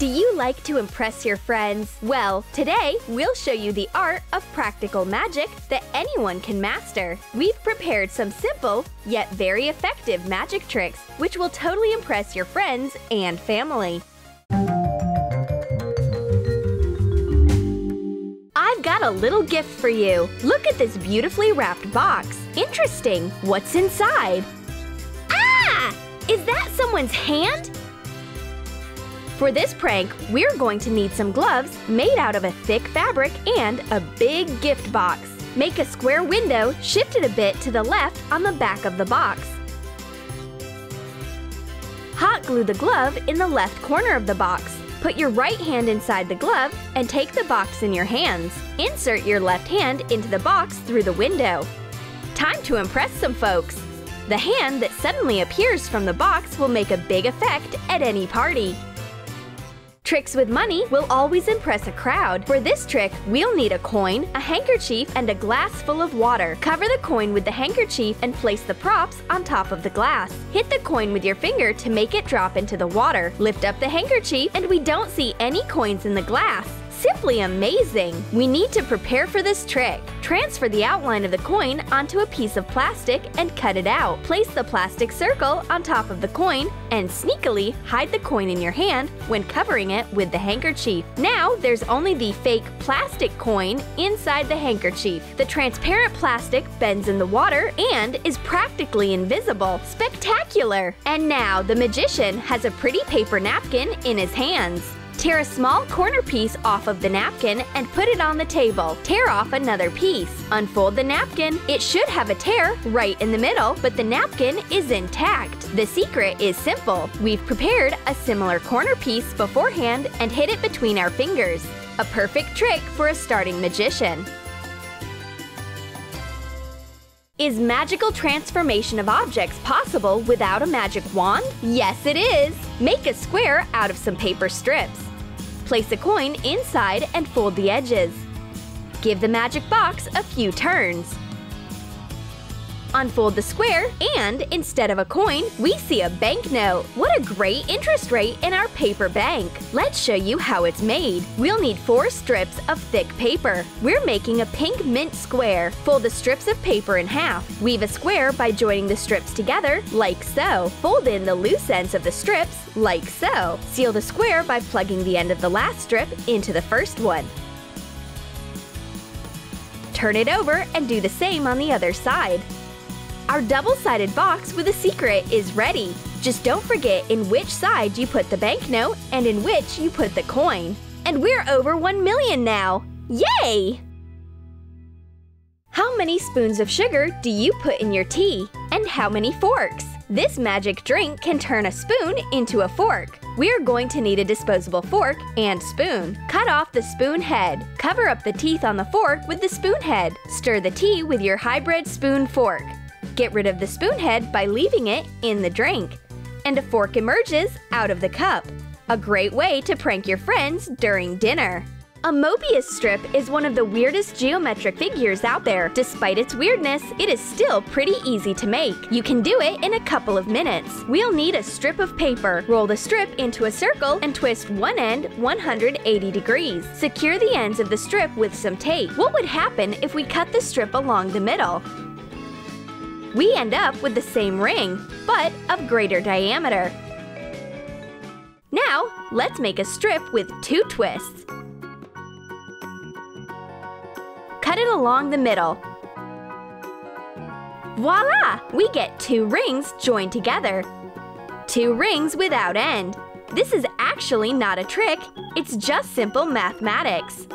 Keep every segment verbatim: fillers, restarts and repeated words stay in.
Do you like to impress your friends? Well, today we'll show you the art of practical magic that anyone can master. We've prepared some simple, yet very effective magic tricks, which will totally impress your friends and family. I've got a little gift for you. Look at this beautifully wrapped box. Interesting, what's inside? Ah! Is that someone's hand? For this prank, we're going to need some gloves made out of a thick fabric and a big gift box. Make a square window, shift it a bit to the left on the back of the box. Hot glue the glove in the left corner of the box. Put your right hand inside the glove and take the box in your hands. Insert your left hand into the box through the window. Time to impress some folks! The hand that suddenly appears from the box will make a big effect at any party. Tricks with money will always impress a crowd. For this trick, we'll need a coin, a handkerchief, and a glass full of water. Cover the coin with the handkerchief and place the props on top of the glass. Hit the coin with your finger to make it drop into the water. Lift up the handkerchief and we don't see any coins in the glass. Simply amazing! We need to prepare for this trick. Transfer the outline of the coin onto a piece of plastic and cut it out. Place the plastic circle on top of the coin and sneakily hide the coin in your hand when covering it with the handkerchief. Now there's only the fake plastic coin inside the handkerchief. The transparent plastic bends in the water and is practically invisible. Spectacular! And now the magician has a pretty paper napkin in his hands. Tear a small corner piece off of the napkin and put it on the table. Tear off another piece. Unfold the napkin. It should have a tear right in the middle, but the napkin is intact. The secret is simple. We've prepared a similar corner piece beforehand and hid it between our fingers. A perfect trick for a starting magician. Is magical transformation of objects possible without a magic wand? Yes, it is! Make a square out of some paper strips. Place a coin inside and fold the edges. Give the magic box a few turns. Unfold the square and, instead of a coin, we see a banknote. What a great interest rate in our paper bank! Let's show you how it's made. We'll need four strips of thick paper. We're making a pink mint square. Fold the strips of paper in half. Weave a square by joining the strips together, like so. Fold in the loose ends of the strips, like so. Seal the square by plugging the end of the last strip into the first one. Turn it over and do the same on the other side. Our double-sided box with a secret is ready. Just don't forget in which side you put the banknote and in which you put the coin. And we're over one million now! Yay! How many spoons of sugar do you put in your tea? And how many forks? This magic drink can turn a spoon into a fork. We're going to need a disposable fork and spoon. Cut off the spoon head. Cover up the teeth on the fork with the spoon head. Stir the tea with your hybrid spoon fork. Get rid of the spoon head by leaving it in the drink. And a fork emerges out of the cup. A great way to prank your friends during dinner. A Mobius strip is one of the weirdest geometric figures out there. Despite its weirdness, it is still pretty easy to make. You can do it in a couple of minutes. We'll need a strip of paper. Roll the strip into a circle and twist one end one hundred eighty degrees. Secure the ends of the strip with some tape. What would happen if we cut the strip along the middle? We end up with the same ring, but of greater diameter. Now, let's make a strip with two twists. Cut it along the middle. Voila! We get two rings joined together. Two rings without end. This is actually not a trick, it's just simple mathematics.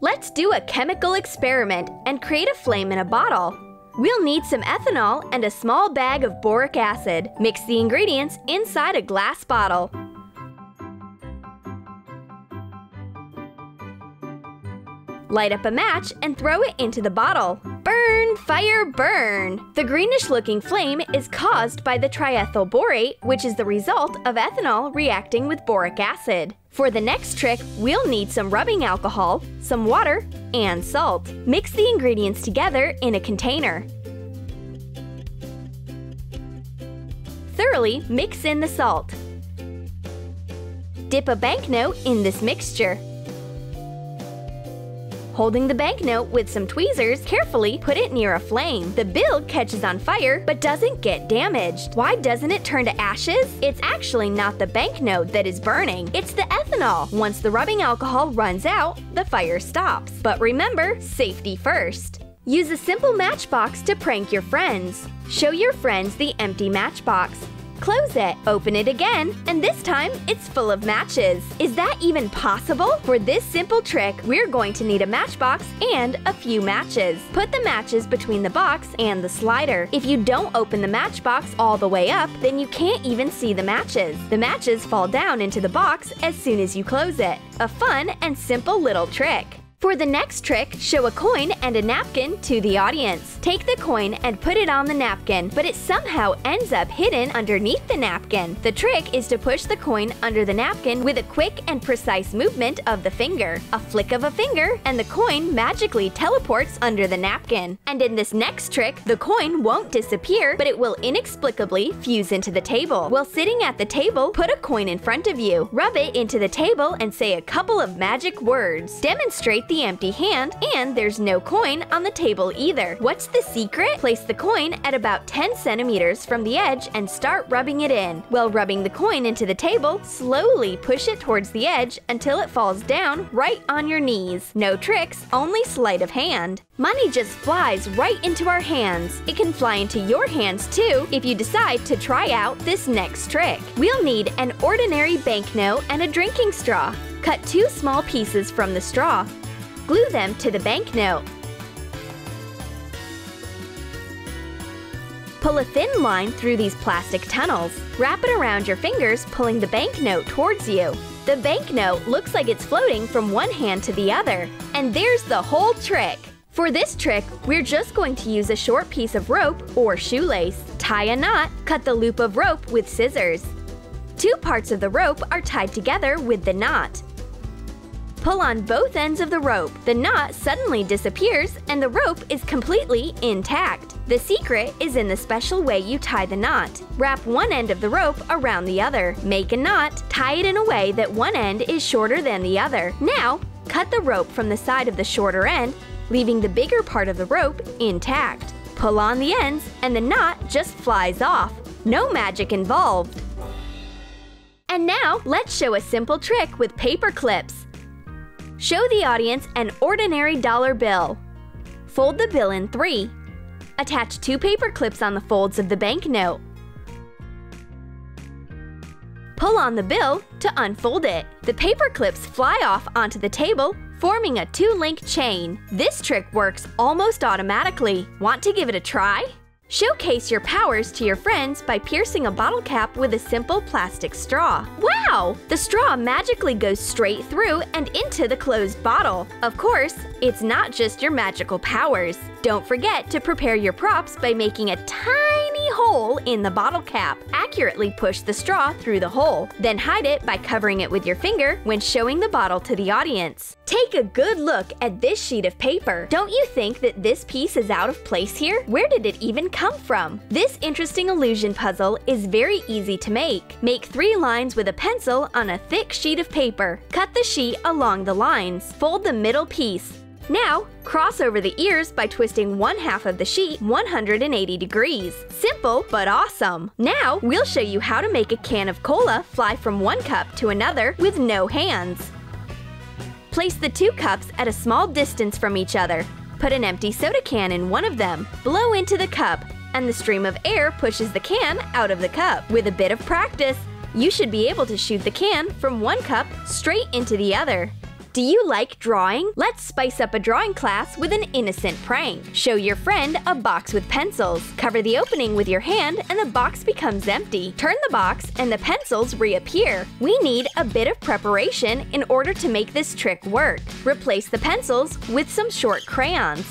Let's do a chemical experiment and create a flame in a bottle. We'll need some ethanol and a small bag of boric acid. Mix the ingredients inside a glass bottle. Light up a match and throw it into the bottle. Burn, fire, burn! The greenish-looking flame is caused by the triethyl borate, which is the result of ethanol reacting with boric acid. For the next trick, we'll need some rubbing alcohol, some water, and salt. Mix the ingredients together in a container. Thoroughly mix in the salt. Dip a banknote in this mixture. Holding the banknote with some tweezers, carefully put it near a flame. The bill catches on fire but doesn't get damaged. Why doesn't it turn to ashes? It's actually not the banknote that is burning, it's the ethanol. Once the rubbing alcohol runs out, the fire stops. But remember, safety first. Use a simple matchbox to prank your friends. Show your friends the empty matchbox. Close it, open it again, and this time it's full of matches. Is that even possible? For this simple trick, we're going to need a matchbox and a few matches. Put the matches between the box and the slider. If you don't open the matchbox all the way up, then you can't even see the matches. The matches fall down into the box as soon as you close it. A fun and simple little trick. For the next trick, show a coin and a napkin to the audience. Take the coin and put it on the napkin, but it somehow ends up hidden underneath the napkin. The trick is to push the coin under the napkin with a quick and precise movement of the finger. A flick of a finger, and the coin magically teleports under the napkin. And in this next trick, the coin won't disappear, but it will inexplicably fuse into the table. While sitting at the table, put a coin in front of you. Rub it into the table and say a couple of magic words. Demonstrate the empty hand, and there's no coin on the table either. What's the secret? Place the coin at about ten centimeters from the edge and start rubbing it in. While rubbing the coin into the table, slowly push it towards the edge until it falls down right on your knees. No tricks, only sleight of hand. Money just flies right into our hands. It can fly into your hands too if you decide to try out this next trick. We'll need an ordinary banknote and a drinking straw. Cut two small pieces from the straw. Glue them to the banknote. Pull a thin line through these plastic tunnels. Wrap it around your fingers, pulling the banknote towards you. The banknote looks like it's floating from one hand to the other. And there's the whole trick! For this trick, we're just going to use a short piece of rope or shoelace. Tie a knot, cut the loop of rope with scissors. Two parts of the rope are tied together with the knot. Pull on both ends of the rope. The knot suddenly disappears and the rope is completely intact. The secret is in the special way you tie the knot. Wrap one end of the rope around the other. Make a knot. Tie it in a way that one end is shorter than the other. Now, cut the rope from the side of the shorter end, leaving the bigger part of the rope intact. Pull on the ends and the knot just flies off. No magic involved. And now, let's show a simple trick with paper clips. Show the audience an ordinary dollar bill. Fold the bill in three. Attach two paper clips on the folds of the banknote. Pull on the bill to unfold it. The paper clips fly off onto the table, forming a two-link chain. This trick works almost automatically. Want to give it a try? Showcase your powers to your friends by piercing a bottle cap with a simple plastic straw. Wow! The straw magically goes straight through and into the closed bottle. Of course, it's not just your magical powers. Don't forget to prepare your props by making a tiny hole in the bottle cap. Accurately push the straw through the hole, then hide it by covering it with your finger when showing the bottle to the audience. Take a good look at this sheet of paper. Don't you think that this piece is out of place here? Where did it even come from? This interesting illusion puzzle is very easy to make. Make three lines with a pencil on a thick sheet of paper. Cut the sheet along the lines. Fold the middle piece. Now, cross over the ears by twisting one half of the sheet one hundred eighty degrees. Simple but awesome! Now, we'll show you how to make a can of cola fly from one cup to another with no hands. Place the two cups at a small distance from each other. Put an empty soda can in one of them. Blow into the cup, and the stream of air pushes the can out of the cup. With a bit of practice, you should be able to shoot the can from one cup straight into the other. Do you like drawing? Let's spice up a drawing class with an innocent prank. Show your friend a box with pencils. Cover the opening with your hand and the box becomes empty. Turn the box and the pencils reappear. We need a bit of preparation in order to make this trick work. Replace the pencils with some short crayons.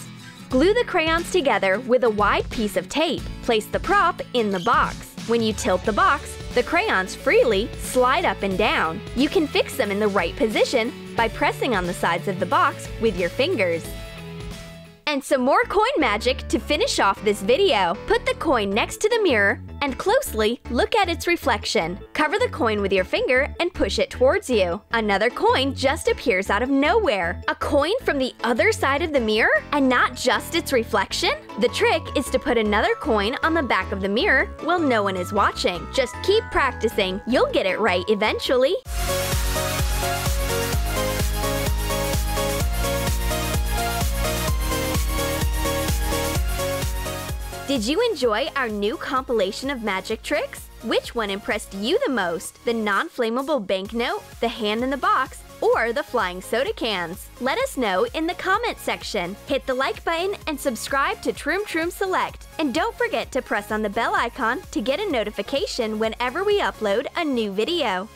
Glue the crayons together with a wide piece of tape. Place the prop in the box. When you tilt the box, the crayons freely slide up and down. You can fix them in the right position by pressing on the sides of the box with your fingers. and some more coin magic to finish off this video. Put the coin next to the mirror and closely look at its reflection. Cover the coin with your finger and push it towards you. Another coin just appears out of nowhere. A coin from the other side of the mirror and not just its reflection? The trick is to put another coin on the back of the mirror while no one is watching. Just keep practicing. You'll get it right eventually. Did you enjoy our new compilation of magic tricks? Which one impressed you the most? The non-flammable banknote, the hand in the box, or the flying soda cans? Let us know in the comment section. Hit the like button and subscribe to Troom Troom Select. And don't forget to press on the bell icon to get a notification whenever we upload a new video.